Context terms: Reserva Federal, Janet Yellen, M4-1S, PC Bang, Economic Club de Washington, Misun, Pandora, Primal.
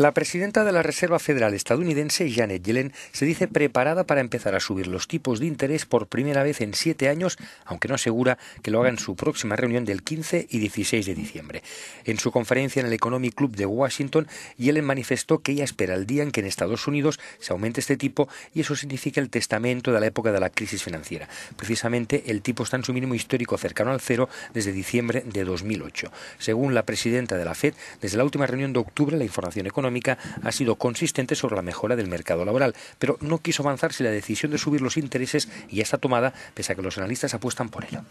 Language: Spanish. La presidenta de la Reserva Federal estadounidense, Janet Yellen, se dice preparada para empezar a subir los tipos de interés por primera vez en 7 años, aunque no asegura que lo haga en su próxima reunión del 15 y 16 de diciembre. En su conferencia en el Economic Club de Washington, Yellen manifestó que ella espera el día en que en Estados Unidos se aumente este tipo, y eso significa el testamento de la época de la crisis financiera. Precisamente, el tipo está en su mínimo histórico cercano al cero desde diciembre de 2008. Según la presidenta de la Fed, desde la última reunión de octubre, la información económica ha sido consistente sobre la mejora del mercado laboral, pero no quiso avanzar si la decisión de subir los intereses ya está tomada, pese a que los analistas apuestan por ello.